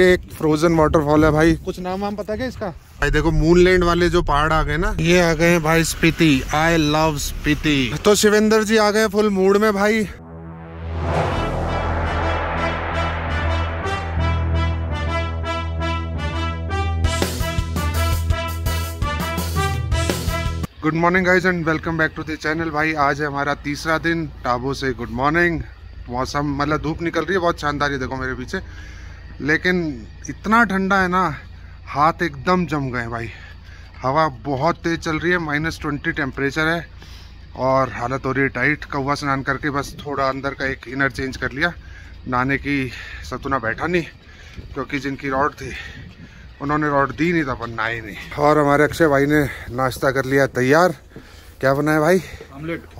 एक frozen waterfall है भाई, कुछ नाम वाम पता क्या इसका? भाई देखो मूनलैंड वाले जो पहाड़ आ गए ना, ये आ गए हैं भाई स्पीति। I love Spiti. तो शिवेंद्र जी आ गए फुल मूड में भाई। Good morning guys and welcome back to the channel. भाई आज है हमारा तीसरा दिन टाबू से। Good morning. मौसम मतलब धूप निकल रही है बहुत शानदार है, देखो मेरे पीछे, लेकिन इतना ठंडा है ना हाथ एकदम जम गए भाई। हवा बहुत तेज़ चल रही है, -20 टेम्परेचर है और हालत हो रही है टाइट। कौवा स्नान करके बस थोड़ा अंदर का एक इनर चेंज कर लिया, नहाने की सतुना बैठा नहीं क्योंकि जिनकी रॉड थी उन्होंने रॉड दी नहीं था पर नहाए नहीं। और हमारे अक्षय भाई ने नाश्ता कर लिया तैयार। क्या बनाया भाई?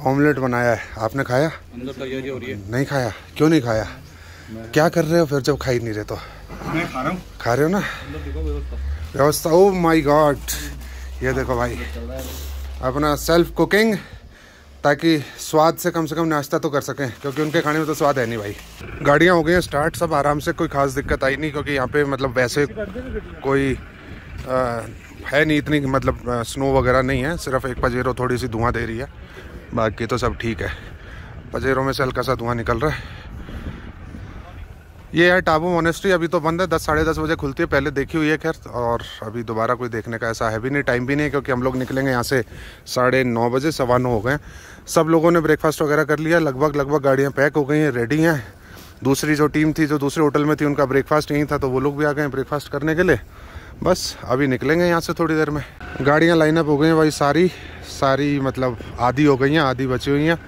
ऑमलेट बनाया है। आपने खाया? अंदर तैयारी हो रही है। नहीं खाया? क्यों नहीं खाया? क्या कर रहे हो फिर जब खा ही नहीं रहे? तो मैं खा रहा हूँ। खा रहे हो ना? व्यवस्था। ओ माय गॉड, ये देखो भाई अपना सेल्फ कुकिंग, ताकि स्वाद से कम नाश्ता तो कर सकें क्योंकि उनके खाने में तो स्वाद है नहीं भाई। गाड़ियाँ हो गई हैं स्टार्ट, सब आराम से, कोई खास दिक्कत आई नहीं क्योंकि यहाँ पे मतलब वैसे कोई है नहीं इतनी, मतलब स्नो वगैरह नहीं है, सिर्फ एक पंजेरो थोड़ी सी धुआँ दे रही है, बाकी तो सब ठीक है। पंजेरो में से हल्का सा धुआँ निकल रहा है। ये है टाबू मोनेस्ट्री, अभी तो बंद है, 10 साढ़े 10 बजे खुलती है, पहले देखी हुई है खैर, और अभी दोबारा कोई देखने का ऐसा है भी नहीं, टाइम भी नहीं क्योंकि हम लोग निकलेंगे यहाँ से 9:30 बजे, 9:15 हो गए। सब लोगों ने ब्रेकफास्ट वगैरह कर लिया, लगभग गाड़ियाँ पैक हो गई हैं, रेडी हैं। दूसरी जो टीम थी जो दूसरे होटल में थी उनका ब्रेकफास्ट यहीं था तो वो लोग भी आ गए ब्रेकफास्ट करने के लिए। बस अभी निकलेंगे यहाँ से थोड़ी देर में। गाड़ियाँ लाइनअप हो गई हैं भाई सारी, मतलब आधी हो गई हैं, आधी बची हुई हैं।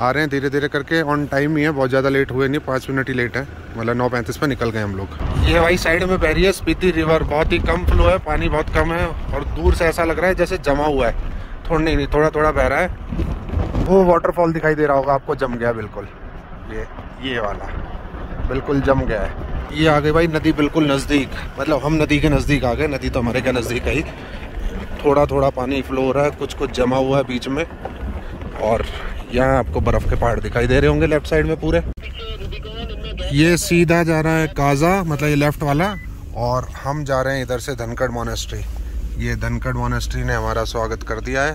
आ रहे हैं धीरे धीरे करके, ऑन टाइम ही है, बहुत ज़्यादा लेट हुए नहीं, 5 मिनट ही लेट है, मतलब 9:35 पे निकल गए हम लोग। ये भाई साइड में बह रही है स्पीति रिवर, बहुत ही कम फ्लो है, पानी बहुत कम है और दूर से ऐसा लग रहा है जैसे जमा हुआ है, थोड़ा थोड़ा बह रहा है। वो वाटरफॉल दिखाई दे रहा होगा आपको, जम गया बिल्कुल, ये वाला बिल्कुल जम गया है। ये आ गई भाई नदी बिल्कुल नज़दीक, मतलब हम नदी के नज़दीक आ गए, नदी तो हमारे के नज़दीक है ही। थोड़ा पानी फ्लो हो रहा है, कुछ जमा हुआ है बीच में, और यहाँ आपको बर्फ के पहाड़ दिखाई दे रहे होंगे लेफ्ट साइड में पूरे। ये सीधा जा रहा है काजा, मतलब ये लेफ्ट वाला, और हम जा रहे हैं इधर से धनकड़ मोनेस्ट्री। ये धनकड़ मोनेस्ट्री ने हमारा स्वागत कर दिया है।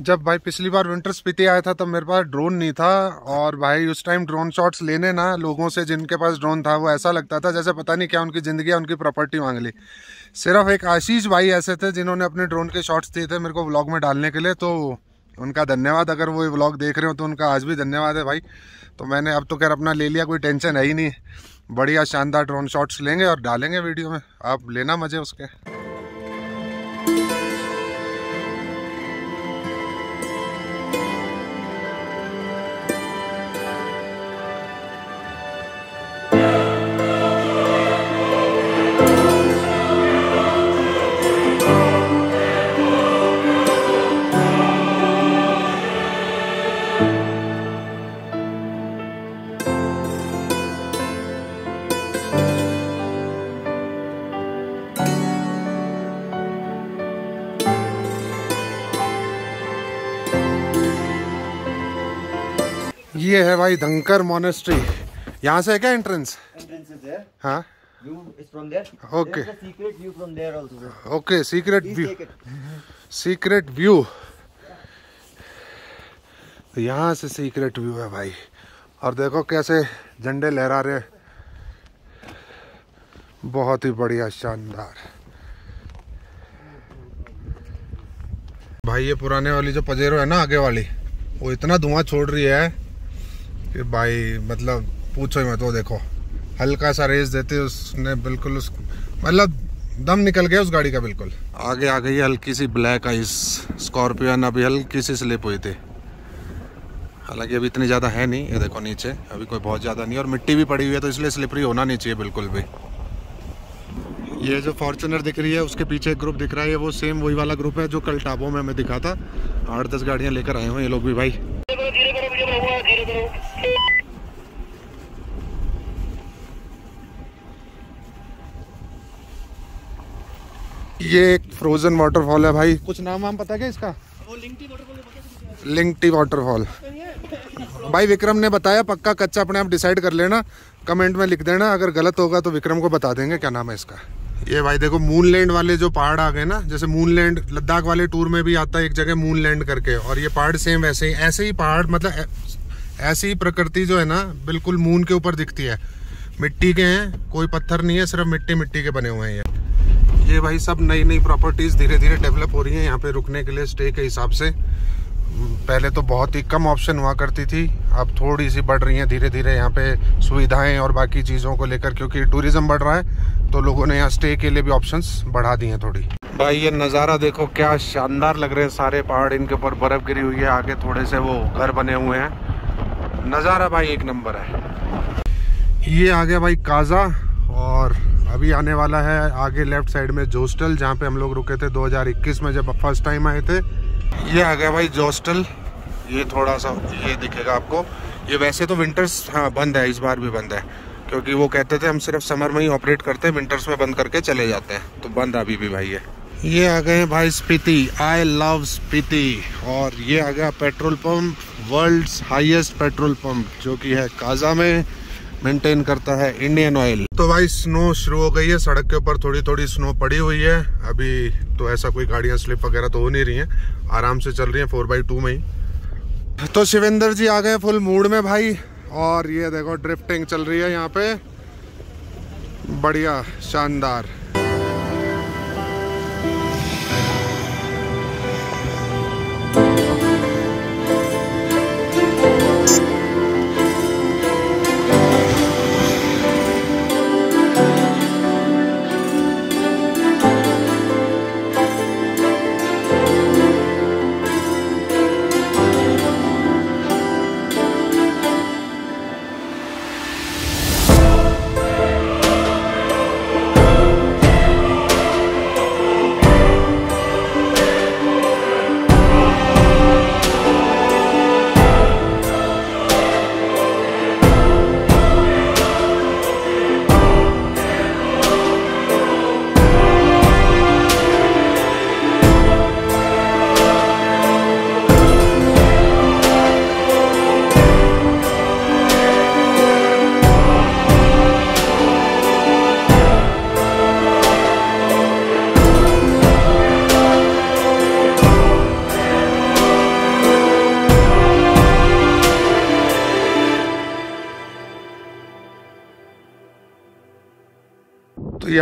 जब भाई पिछली बार विंटर स्पीति आया था तब मेरे पास ड्रोन नहीं था, और भाई उस टाइम ड्रोन शॉट्स लेने ना लोगों से जिनके पास ड्रोन था, वो ऐसा लगता था जैसे पता नहीं क्या उनकी ज़िंदगी उनकी प्रॉपर्टी मांग ली। सिर्फ एक आशीष भाई ऐसे थे जिन्होंने अपने ड्रोन के शॉट्स दिए थे मेरे को व्लॉग में डालने के लिए, तो उनका धन्यवाद। अगर वो ये व्लॉग देख रहे हो तो उनका आज भी धन्यवाद है भाई। तो मैंने अब तो खैर अपना ले लिया, कोई टेंशन है ही नहीं, बढ़िया शानदार ड्रोन शॉट्स लेंगे और डालेंगे वीडियो में, आप लेना मज़े उसके। ये है भाई धनकर मोनेस्ट्री, यहाँ से है क्या एंट्रेंस? हाँ ओके ओके, सीक्रेट व्यू यहाँ से, सीक्रेट व्यू है भाई। और देखो कैसे झंडे लहरा रहे, बहुत ही बढ़िया शानदार भाई। ये पुराने वाली जो पंजेरो है ना आगे वाली, वो इतना धुआं छोड़ रही है कि भाई मतलब पूछो ही मत। वो देखो हल्का सा रेस देते उसने बिल्कुल, उस मतलब दम निकल गया उस गाड़ी का बिल्कुल। आगे आ गई हल्की सी ब्लैक आइस, स्कॉर्पियन अभी हल्की सी स्लिप हुई थी, हालांकि अभी इतनी ज़्यादा है नहीं। ये देखो नीचे अभी कोई बहुत ज़्यादा नहीं, और मिट्टी भी पड़ी हुई है तो इसलिए स्लिपरी होना नहीं चाहिए बिल्कुल भी। ये जो फॉर्चुनर दिख रही है उसके पीछे एक ग्रुप दिख रहा है, वो सेम वही वाला ग्रुप है जो कल टाबो में हमें दिखा था, 8-10 गाड़ियाँ लेकर आए हुए ये लोग भी भाई। ये एक फ्रोजन वाटरफॉल है भाई, कुछ नाम वाम पता क्या इसका? वो लिंकटी वाटरफॉल भाई, विक्रम ने बताया, पक्का कच्चा अपने आप डिसाइड कर लेना कमेंट में लिख देना, अगर गलत होगा तो विक्रम को बता देंगे क्या नाम है इसका। ये भाई देखो मूनलैंड वाले जो पहाड़ आ गए ना, जैसे मूनलैंड लद्दाख वाले टूर में भी आता है एक जगह मूनलैंड करके, और ये पहाड़ सेम वैसे ही, ऐसे ही पहाड़, मतलब ऐसी प्रकृति जो है ना बिल्कुल मून के ऊपर दिखती है। मिट्टी के हैं, कोई पत्थर नहीं है, सिर्फ मिट्टी मिट्टी के बने हुए हैं। ये भाई सब नई नई प्रॉपर्टीज़ धीरे धीरे डेवलप हो रही हैं यहाँ पे रुकने के लिए स्टे के हिसाब से। पहले तो बहुत ही कम ऑप्शन हुआ करती थी, अब थोड़ी सी बढ़ रही हैं धीरे धीरे यहाँ पे सुविधाएं और बाकी चीज़ों को लेकर, क्योंकि टूरिज़्म बढ़ रहा है तो लोगों ने यहाँ स्टे के लिए भी ऑप्शंस बढ़ा दिए हैं थोड़ी। भाई ये नज़ारा देखो क्या शानदार लग रहे हैं, सारे पहाड़, इनके ऊपर बर्फ़ गिरी हुई है, आगे थोड़े से वो घर बने हुए हैं, नज़ारा भाई एक नंबर है। ये आ गया भाई काजा, और अभी आने वाला है आगे लेफ्ट साइड में जोस्टल, जहाँ पे हम लोग रुके थे 2021 में जब फर्स्ट टाइम आए थे। ये आ गया भाई जोस्टल, ये थोड़ा सा ये दिखेगा आपको, ये वैसे तो विंटर्स बंद है, इस बार भी बंद है, क्योंकि वो कहते थे हम सिर्फ समर में ही ऑपरेट करते हैं, विंटर्स में बंद करके चले जाते हैं, तो बंद अभी भी भाई है। ये आ गए भाई स्पीति, आई लव स्पीति, और ये आ गया petrol pump, world's highest petrol pump, जो कि है काजा में, मेंटेन करता है इंडियन ऑयल। तो भाई स्नो शुरू हो गई है, सड़क के ऊपर थोड़ी थोड़ी स्नो पड़ी हुई है, अभी तो ऐसा कोई गाड़ियाँ स्लिप वगैरह तो हो नहीं रही हैं, आराम से चल रही हैं 4x2 में ही। तो शिवेंद्र जी आ गए फुल मूड में भाई, और ये देखो ड्रिफ्टिंग चल रही है यहाँ पे, बढ़िया शानदार।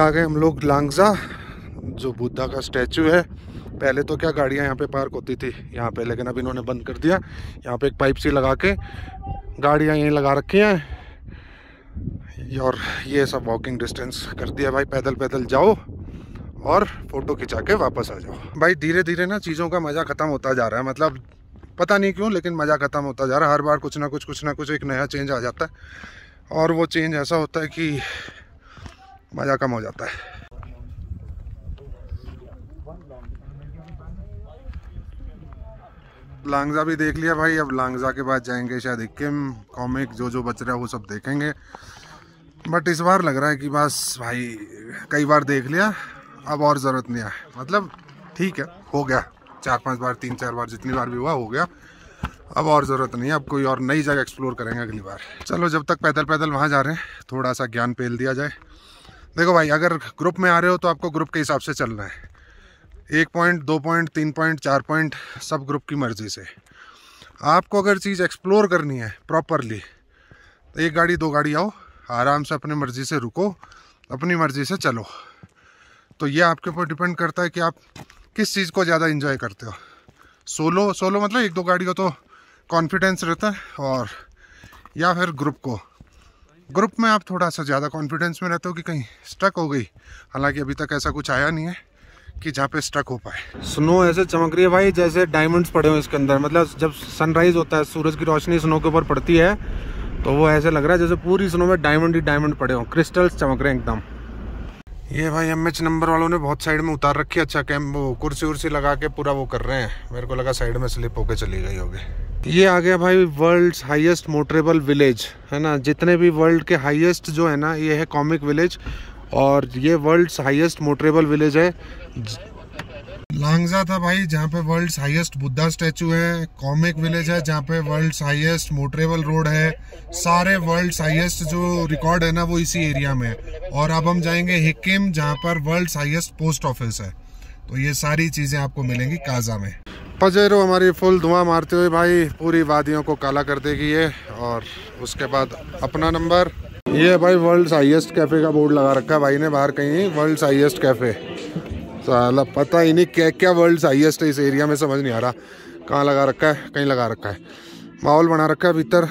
आ गए हम लोग लांगजा, जो बुद्धा का स्टैचू है। पहले तो क्या गाड़ियां यहाँ पे पार्क होती थी यहाँ पे, लेकिन अब इन्होंने बंद कर दिया। यहाँ पे एक पाइप सी लगा के गाड़ियां यहीं लगा रखी हैं, और ये सब वॉकिंग डिस्टेंस कर दिया भाई, पैदल पैदल जाओ और फोटो खिंचा के वापस आ जाओ। भाई धीरे धीरे ना चीज़ों का मज़ा ख़त्म होता जा रहा है, मतलब पता नहीं क्यों लेकिन मज़ा ख़त्म होता जा रहा है। हर बार कुछ ना कुछ एक नया चेंज आ जाता है, और वो चेंज ऐसा होता है कि मज़ा कम हो जाता है। लांगजा भी देख लिया भाई, अब लांगजा के बाद जाएंगे शायद हिक्किम, कॉमिक जो बच रहा है वो सब देखेंगे। बट इस बार लग रहा है कि बस भाई कई बार देख लिया, अब और ज़रूरत नहीं है, मतलब ठीक है हो गया, 4-5 बार 3-4 बार जितनी बार भी हुआ हो गया, अब और ज़रूरत नहीं है, अब कोई और नई जगह एक्सप्लोर करेंगे अगली बार। चलो जब तक पैदल पैदल वहाँ जा रहे हैं थोड़ा सा ज्ञान पेल दिया जाए। देखो भाई अगर ग्रुप में आ रहे हो तो आपको ग्रुप के हिसाब से चलना है, 1 पॉइंट 2 पॉइंट 3 पॉइंट 4 पॉइंट सब ग्रुप की मर्ज़ी से। आपको अगर चीज़ एक्सप्लोर करनी है प्रॉपरली तो 1 गाड़ी 2 गाड़ी आओ, आराम से अपनी मर्ज़ी से रुको, अपनी मर्ज़ी से चलो। तो ये आपके ऊपर डिपेंड करता है कि आप किस चीज़ को ज़्यादा एंजॉय करते हो। सोलो मतलब 1-2 गाड़ी हो तो कॉन्फिडेंस रहता है, और या फिर ग्रुप को, ग्रुप में आप थोड़ा सा ज़्यादा कॉन्फिडेंस में रहते हो कि कहीं स्ट्रक हो गई। हालांकि अभी तक ऐसा कुछ आया नहीं है कि जहाँ पे स्ट्रक हो पाए। स्नो ऐसे चमक रही है भाई जैसे डायमंड्स पड़े हो इसके अंदर, मतलब जब सनराइज़ होता है सूरज की रोशनी स्नो के ऊपर पड़ती है तो वो ऐसे लग रहा है जैसे पूरी स्नो में डायमंड ही डायमंड पड़े हों, क्रिस्टल्स चमक रहे हैं एकदम। ये भाई MH नंबर वालों ने बहुत साइड में उतार रखी है, अच्छा कैम्प वो कुर्सी लगा के पूरा वो कर रहे हैं, मेरे को लगा साइड में स्लिप होके चली गई होगी। ये आ गया भाई वर्ल्ड्स हाईएस्ट मोटरेबल विलेज, है ना, जितने भी वर्ल्ड के हाईएस्ट जो है ना ये है कॉमिक विलेज, और ये वर्ल्ड्स हाईएस्ट मोटरेबल विलेज है। लांगजा था भाई, जहाँ पे वर्ल्ड्स हाईएस्ट बुद्धा स्टैचू है, कॉमिक विलेज है जहाँ पे वर्ल्ड्स हाईएस्ट मोटरेबल रोड है, सारे वर्ल्ड्स हाईएस्ट जो रिकॉर्ड है ना वो इसी एरिया में है। और अब हम जाएंगे हिक्किम जहाँ पर वर्ल्ड्स हाईएस्ट पोस्ट ऑफिस है। तो ये सारी चीज़ें आपको मिलेंगी काजा में। पंजेरो हमारी फुल धुआं मारते हुए भाई पूरी वादियों को काला कर देगी ये। और उसके बाद अपना नंबर ये भाई वर्ल्ड्स हाईएस्ट कैफ़े का बोर्ड लगा रखा है भाई ने बाहर कहीं, वर्ल्ड्स हाईएस्ट कैफ़े। साला पता ही नहीं क्या क्या वर्ल्ड्स हाईएस्ट है इस एरिया में, समझ नहीं आ रहा कहाँ लगा रखा है, कहीं लगा रखा है, माहौल बना रखा है भीतर।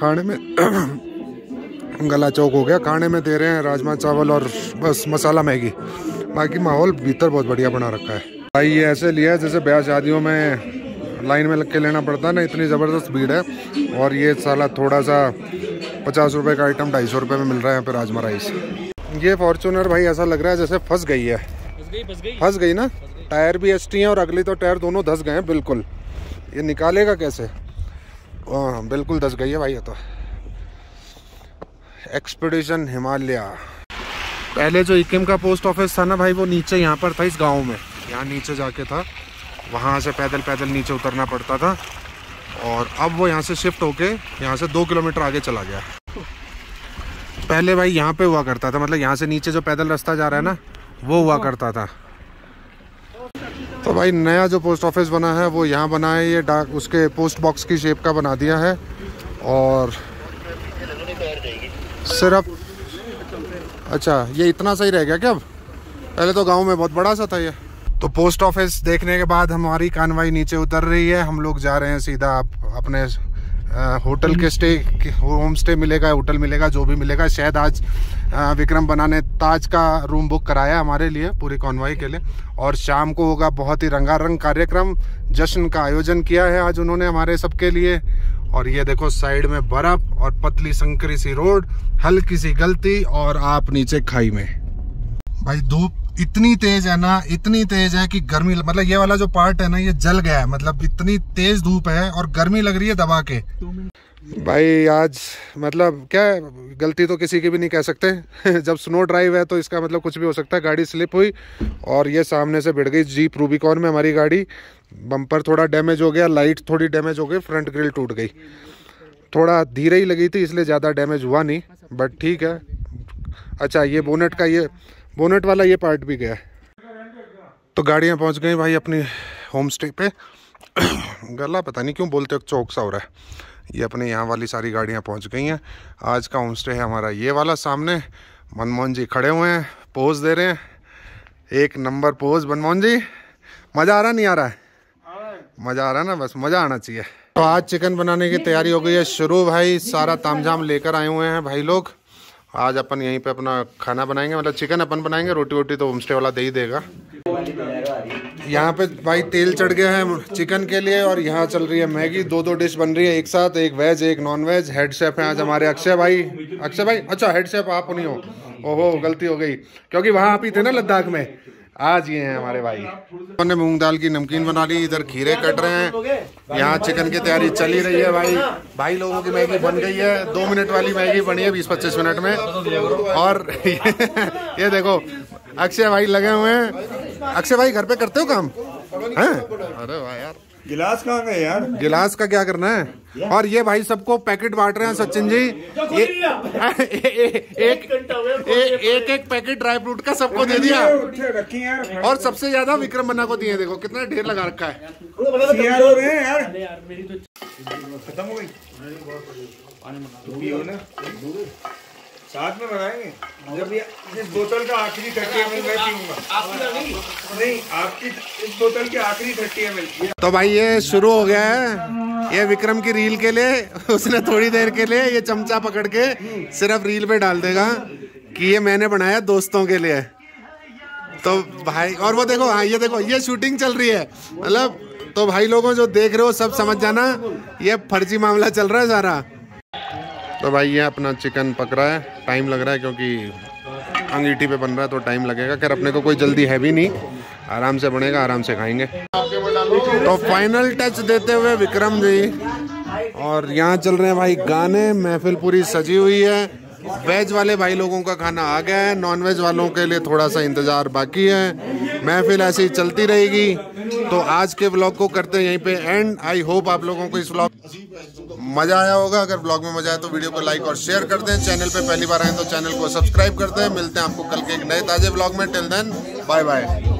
खाने में गला चौक हो गया, खाने में दे रहे हैं राजमा चावल और बस मसाला मैगी, बाकी माहौल भीतर बहुत बढ़िया बना रखा है भाई। ये ऐसे लिया है जैसे ब्याह शादियों में लाइन में लग के लेना पड़ता है ना, इतनी ज़बरदस्त भीड़ है। और ये साला थोड़ा सा 50 रुपये का आइटम 250 रुपये में मिल रहा है यहाँ पर राजमा राइस। ये फॉर्चूनर भाई ऐसा लग रहा है जैसे फंस गई है, फंस गई ना, टायर भी एचटी हैं और अगली तो टायर दोनों धस गए हैं बिल्कुल, ये निकालेगा कैसे। बिल्कुल धस गई है भाई ये तो। एक्सपीडिशन हिमालय। पहले जो हिक्किम का पोस्ट ऑफिस था ना भाई वो नीचे यहाँ पर था, इस गांव में यहाँ नीचे जाके था, वहाँ से पैदल नीचे उतरना पड़ता था। और अब वो यहाँ से शिफ्ट होके यहाँ से 2 किलोमीटर आगे चला गया। पहले भाई यहाँ पे हुआ करता था, मतलब यहाँ से नीचे जो पैदल रास्ता जा रहा है ना वो हुआ करता था। तो भाई नया जो पोस्ट ऑफिस बना है वो यहाँ बना है, ये डाक उसके पोस्ट बॉक्स की शेप का बना दिया है। और सिर्फ अच्छा ये इतना सही रह गया क्या, अब पहले तो गांव में बहुत बड़ा सा था ये। तो पोस्ट ऑफिस देखने के बाद हमारी कानवाई नीचे उतर रही है, हम लोग जा रहे हैं सीधा अपने होटल के होम स्टे मिलेगा, होटल मिलेगा, जो भी मिलेगा। शायद आज विक्रम बना ने ताज का रूम बुक कराया हमारे लिए पूरी कानवाई के लिए। और शाम को होगा बहुत ही रंगारंग कार्यक्रम, जश्न का आयोजन किया है आज उन्होंने हमारे सबके लिए। और ये देखो साइड में बर्फ और पतली संकरी सी रोड, हल्की सी गलती और आप नीचे खाई में। भाई धूप इतनी तेज है ना, इतनी तेज है कि गर्मी, मतलब ये वाला जो पार्ट है ना ये जल गया है, मतलब इतनी तेज धूप है और गर्मी लग रही है दबा के। भाई आज मतलब क्या, गलती तो किसी की भी नहीं कह सकते जब स्नो ड्राइव है तो इसका मतलब कुछ भी हो सकता है। गाड़ी स्लिप हुई और ये सामने से भिड़ गई जीप रूबिकॉन में हमारी गाड़ी, बम्पर थोड़ा डैमेज हो गया, लाइट थोड़ी डैमेज हो गई, फ्रंट ग्रिल टूट गई। थोड़ा धीरे ही लगी थी इसलिए ज़्यादा डैमेज हुआ नहीं, बट ठीक है। अच्छा ये बोनेट का, ये बोनेट वाला ये पार्ट भी गया। तो गाड़ियाँ पहुँच गई भाई अपनी होम स्टे पे। गला पता नहीं क्यों बोलते चौक सा हो रहा है। ये अपने यहाँ वाली सारी गाड़ियाँ पहुँच गई हैं। आज का होम स्टे है हमारा ये वाला। सामने मनमोहन जी खड़े हुए हैं, पोज दे रहे हैं, एक नंबर पोज। मनमोहन जी मज़ा आ रहा नहीं आ रहा है? मज़ा आ रहा है ना, बस मज़ा आना चाहिए। तो आज चिकन बनाने की तैयारी हो गई है शुरू भाई, सारा तामझाम लेकर आए हुए हैं भाई लोग। आज अपन यहीं पे अपना खाना बनाएंगे, मतलब चिकन अपन बनाएंगे, रोटी वोटी तो होम स्टे वाला दे ही देगा। यहाँ पे भाई तेल चढ़ गया है चिकन के लिए और यहाँ चल रही है मैगी। 2-2 डिश बन रही है एक साथ, एक वेज एक नॉन वेज। हेड शेफ हैं आज हमारे अक्षय भाई। अक्षय भाई अच्छा हेड शेफ आप नहीं हो, ओहो गलती हो गई, क्योंकि वहाँ आप ही थे ना लद्दाख में। आज ये हैं हमारे भाई। हमने मूंग दाल की नमकीन बना ली, इधर खीरे कट रहे हैं, यहाँ चिकन की तैयारी चली रही है भाई। भाई लोगों की मैगी बन गई है, 2 मिनट वाली मैगी बनी है 20-25 मिनट में। और ये देखो अक्षय भाई लगे हुए हैं। अक्षय भाई घर पे करते हो काम हैं? अरे वाह यार, गिलास कहाँ गए यार, गिलास का क्या करना है। और ये भाई सबको पैकेट बांट रहे हैं सचिन जी, एक पैकेट ड्राई फ्रूट का सबको दे दिया। और सबसे ज्यादा विक्रम बन्ना को दिए, देखो कितना ढेर लगा रखा है। साथ में बनाएंगे जब ये इस बोतल का आखिरी 30 ml मैं पीऊंगा, नहीं आपकी इस बोतल के आखिरी 30 ml। तो भाई ये शुरू हो गया है, ये विक्रम की रील के लिए उसने थोड़ी देर के लिए ये चमचा पकड़ के सिर्फ रील पे डाल देगा कि ये मैंने बनाया दोस्तों के लिए। तो भाई और वो देखो, हाँ ये देखो ये शूटिंग चल रही है, मतलब। तो भाई लोगों जो देख रहे हो सब समझ जाना ये फर्जी मामला चल रहा है सारा। तो भाई ये अपना चिकन पक रहा है, टाइम लग रहा है क्योंकि अंगीठी पे बन रहा है तो टाइम लगेगा। खैर अपने को कोई जल्दी है भी नहीं, आराम से बनेगा, आराम से खाएंगे। तो फाइनल टच देते हुए विक्रम जी। और यहाँ चल रहे हैं भाई गाने, महफिल पूरी सजी हुई है। वेज वाले भाई लोगों का खाना आ गया है, नॉन वेज वालों के लिए थोड़ा सा इंतज़ार बाकी है। महफिल ऐसे ही चलती रहेगी। तो आज के व्लॉग को करते हैं यहीं पे एंड। आई होप आप लोगों को इस व्लॉग मजा आया होगा। अगर व्लॉग में मजा आया तो वीडियो को लाइक और शेयर कर दें। चैनल पे पहली बार आए तो चैनल को सब्सक्राइब कर दें। मिलते हैं आपको कल के एक नए ताजे व्लॉग में। Till then bye bye.